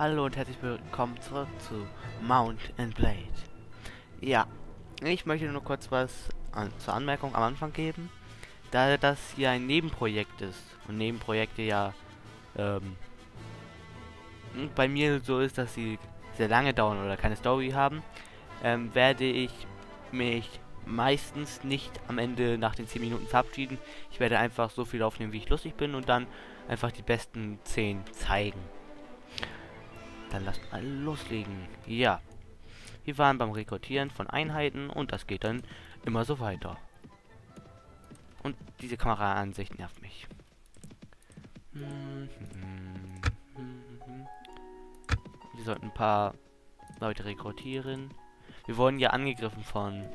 Hallo und herzlich willkommen zurück zu Mount and Blade. Ja, ich möchte nur kurz was zur Anmerkung am Anfang geben, da das hier ein Nebenprojekt ist und Nebenprojekte ja bei mir so ist, dass sie sehr lange dauern oder keine Story haben, werde ich mich meistens nicht am Ende nach den 10 Minuten verabschieden. Ich werde einfach so viel aufnehmen, wie ich lustig bin und dann einfach die besten 10 zeigen. Dann lasst mal loslegen. Ja. Wir waren beim Rekrutieren von Einheiten und das geht dann immer so weiter. Und diese Kameraansicht nervt mich. Wir sollten ein paar Leute rekrutieren. Wir wurden ja angegriffen von...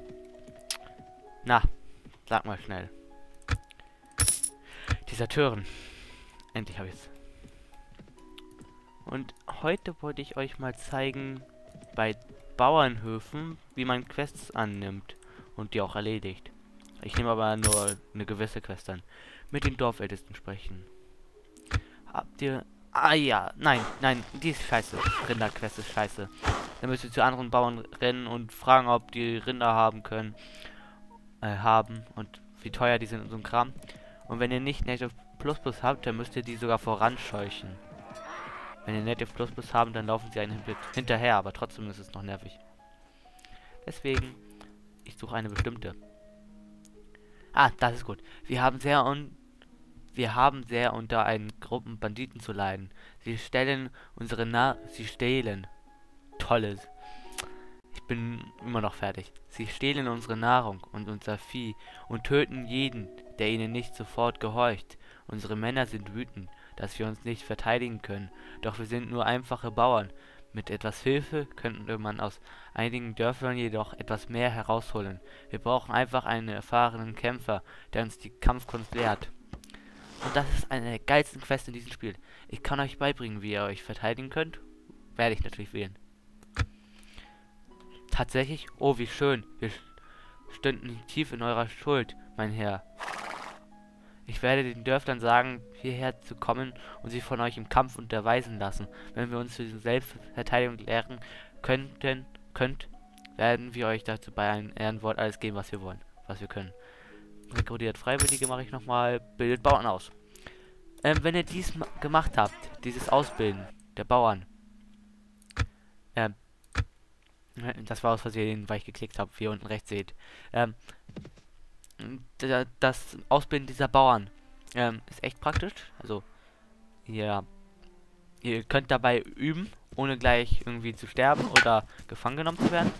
Na, sag mal schnell. Deserteuren. Endlich habe ich es. Und heute wollte ich euch mal zeigen, bei Bauernhöfen, wie man Quests annimmt und die auch erledigt. Ich nehme aber nur eine gewisse Quest an. Mit dem Dorfältesten sprechen. Habt ihr... Ah ja, nein, die ist scheiße. Rinderquest ist scheiße. Dann müsst ihr zu anderen Bauern rennen und fragen, ob die Rinder haben können. Und wie teuer die sind und so ein Kram. Und wenn ihr nicht Native Plus habt, dann müsst ihr die sogar voranscheuchen. Wenn ihr Native Plus habt, dann laufen sie einen hinterher, aber trotzdem ist es noch nervig. Deswegen, ich suche eine bestimmte. Ah, das ist gut. Wir haben sehr unter einen Gruppen Banditen zu leiden. Sie stellen unsere sie stehlen. Tolles. Ich bin immer noch fertig. Sie stehlen unsere Nahrung und unser Vieh und töten jeden, der ihnen nicht sofort gehorcht. Unsere Männer sind wütend, dass wir uns nicht verteidigen können. Doch wir sind nur einfache Bauern. Mit etwas Hilfe könnte man aus einigen Dörfern jedoch etwas mehr herausholen. Wir brauchen einfach einen erfahrenen Kämpfer, der uns die Kampfkunst lehrt. Und das ist eine der geilsten Quests in diesem Spiel. Ich kann euch beibringen, wie ihr euch verteidigen könnt. Werde ich natürlich wählen. Tatsächlich? Oh, wie schön. Wir stünden tief in eurer Schuld, mein Herr. Ich werde den Dörflern sagen, hierher zu kommen und sie von euch im Kampf unterweisen lassen. Wenn wir uns für diese Selbstverteidigung lehren könnt, werden wir euch dazu bei einem Ehrenwort alles geben, was wir wollen, was wir können. Rekrutiert Freiwillige mache ich nochmal. Bildet Bauern aus. Wenn ihr dies gemacht habt, dieses Ausbilden der Bauern. Das war aus Versehen, weil ich geklickt habe, wie ihr unten rechts seht. Das Ausbilden dieser Bauern ist echt praktisch. Also, ja, ihr könnt dabei üben, ohne gleich irgendwie zu sterben oder gefangen genommen zu werden.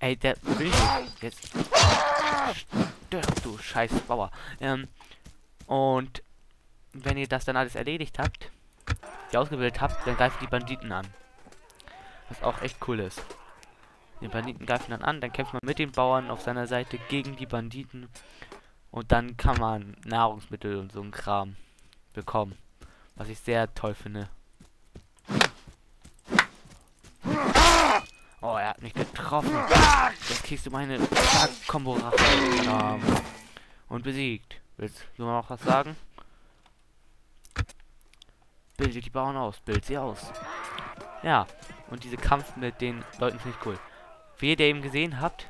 Ey, der will nicht. Jetzt stört, du scheiß Bauer. Und wenn ihr das dann alles erledigt habt, die ausgebildet habt, dann greifen die Banditen an. Was auch echt cool ist. Die Banditen greifen dann an, dann kämpft man mit den Bauern auf seiner Seite gegen die Banditen. Und dann kann man Nahrungsmittel und so ein Kram bekommen. Was ich sehr toll finde. Oh, er hat mich getroffen. Jetzt kriegst du meine Kombo-Rache. Und besiegt. Willst du noch was sagen? Bilde die Bauern aus. Bild sie aus. Ja. Und diese Kampf mit den Leuten finde ich cool. Wie ihr eben gesehen habt.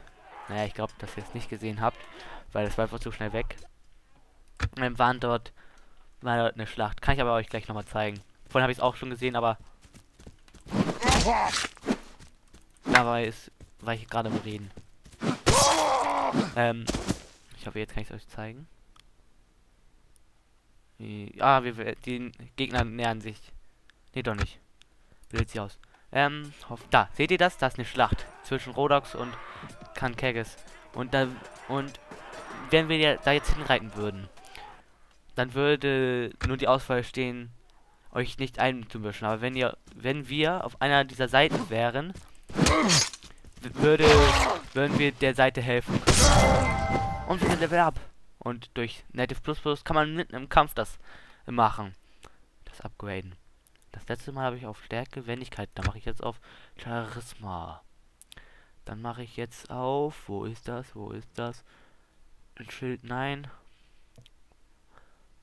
Naja, ich glaube, dass ihr es nicht gesehen habt. Weil das war einfach zu schnell weg. War dort eine Schlacht. Kann ich aber euch gleich nochmal zeigen. Vorhin habe ich es auch schon gesehen, aber... Dabei war ich gerade am Reden. Ich hoffe, jetzt kann ich es euch zeigen. Die Gegner nähern sich. Nee, doch nicht. Bildet sie aus. Da, seht ihr das? Das ist eine Schlacht zwischen Rodox und Kages. Und wenn wir da jetzt hinreiten würden, dann würde nur die Auswahl stehen, euch nicht einzumischen. Aber wenn wir auf einer dieser Seiten wären, würden wir der Seite helfen. Und wir sind Level Up. Und durch Native Plus kann man mitten im Kampf das machen. Das upgraden. Das letzte Mal habe ich auf Stärke, Wendigkeit. Da mache ich jetzt auf Charisma. Dann mache ich jetzt auf... Wo ist das? Ein Schild? Nein.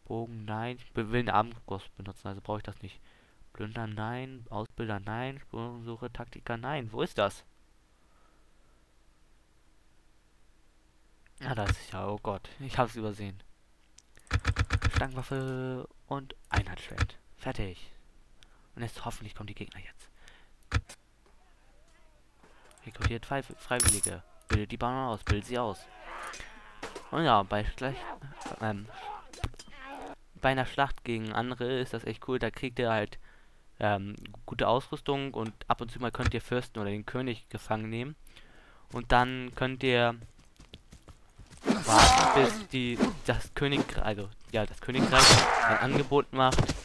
Bogen, nein. Ich will einen Armbrust benutzen, also brauche ich das nicht. Plünder, nein. Ausbilder, nein. Spurensuche, Taktiker, nein. Wo ist das? Ah, das ist ja, oh Gott. Ich hab's übersehen. Stangenwaffe und Einheitsschwert. Fertig. Und jetzt hoffentlich kommen die Gegner jetzt. Rekrutiert Freiwillige. Bildet die Bauern aus. Bildet sie aus. Und ja, bei einer Schlacht gegen andere ist das echt cool. Da kriegt ihr halt gute Ausrüstung und ab und zu mal könnt ihr Fürsten oder den König gefangen nehmen. Und dann könnt ihr warten, bis das Königreich ein Angebot macht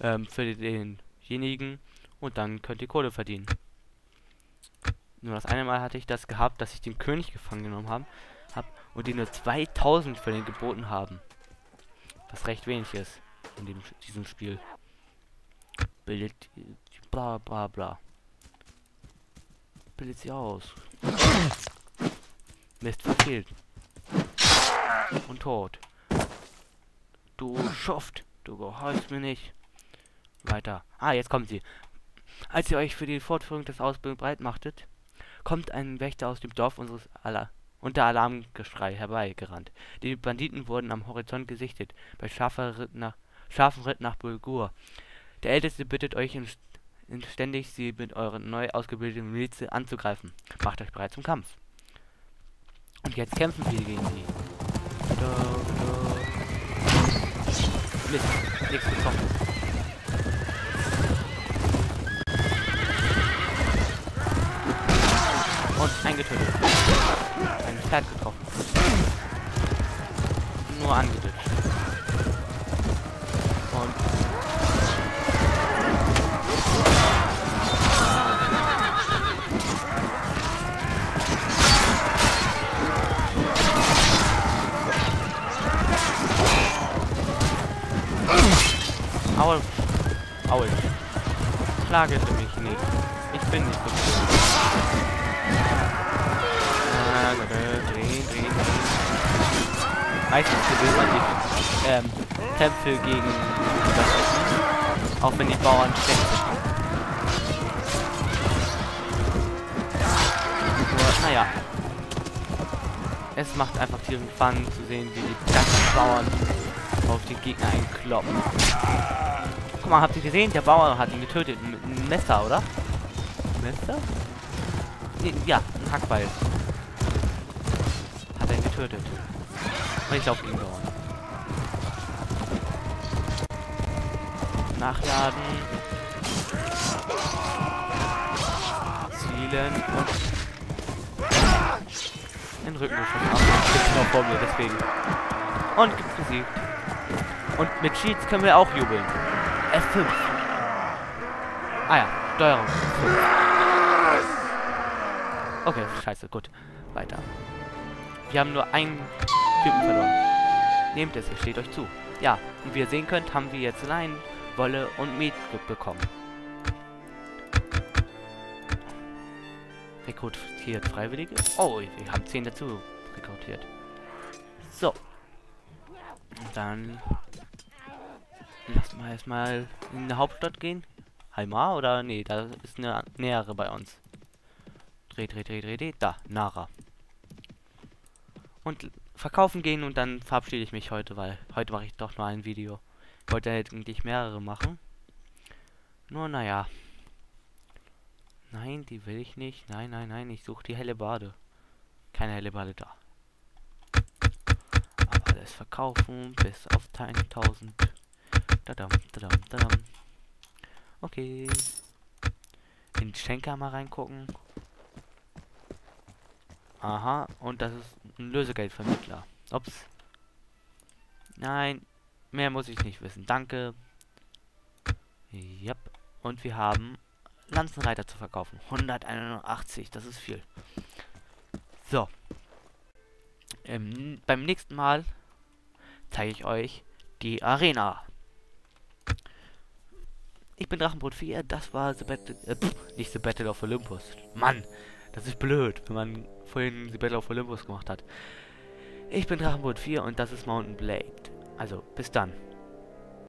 für denjenigen und dann könnt ihr Kohle verdienen. Nur das eine Mal hatte ich das gehabt, dass ich den König gefangen genommen habe und die nur 2000 für den geboten haben. Was recht wenig ist in diesem Spiel. Bildet bla bla bla. Bildet sie aus. Mist, verfehlt. Und tot. Du Schuft, du gehorchst mir nicht. Weiter. Ah, jetzt kommt sie. Als ihr euch für die Fortführung des Ausbildens bereit machtet, kommt ein Wächter aus dem Dorf unter Alarmgeschrei herbeigerannt. Die Banditen wurden am Horizont gesichtet, bei scharfem Ritt nach Bulgur. Der Älteste bittet euch inständig, sie mit euren neu ausgebildeten Miliz anzugreifen. Macht euch bereit zum Kampf. Und jetzt kämpfen wir gegen sie. Mist, nichts getroffen. Eingetötet. Ein Pferd getroffen. Nur angetötet. Und Aul. Aul. Schlagete mich nicht. Ich bin nicht so gut. Drehen. Meistens gewinnt man die Kämpfe gegen das Essen, auch wenn die Bauern schlecht sind. Naja. Es macht einfach tierisch Fun zu sehen, wie die ganzen Bauern auf die Gegner einkloppen. Guck mal, habt ihr gesehen? Der Bauer hat ihn getötet. Mit einem Messer, oder? Messer? Nee, ja, ein Hackbeil. Getötet. Und ich glaube, ihn gehauen. Nachladen. Zielen und den Rücken geschossen. Noch vor mir, deswegen. Und gibt's gesiegt. Und mit Cheats können wir auch jubeln. F5. Ah ja, Steuerung. Okay, scheiße, gut. Weiter. Wir haben nur einen Typen verloren. Nehmt es, es steht euch zu. Ja, und wie ihr sehen könnt, haben wir jetzt Leinen, Wolle und Met bekommen. Rekrutiert Freiwillige. Oh, wir haben 10 dazu rekrutiert. So. Und dann lasst mal erstmal in eine Hauptstadt gehen. Haimar oder? Nee, da ist eine nähere bei uns. Dreh. Da, Nara. Und verkaufen gehen und dann verabschiede ich mich heute, weil heute mache ich doch nur ein Video. Ich wollte eigentlich mehrere machen. Nur naja. Nein, die will ich nicht. Nein, ich suche die Hellebarde. Keine Hellebarde da. Aber alles verkaufen bis auf 1000. Dadam. Okay. In Schenker mal reingucken. Aha, und das ist ein Lösegeldvermittler. Ups. Nein, mehr muss ich nicht wissen. Danke. Yep. Und wir haben Lanzenreiter zu verkaufen. 181, das ist viel. So. Beim nächsten Mal zeige ich euch die Arena. Ich bin Drachenbrut4, das war nicht The Battle of Olympus. Mann, das ist blöd, wenn man vorhin The Battle of Olympus gemacht hat. Ich bin Drachenbrut4 und das ist Mount and Blade. Also, bis dann.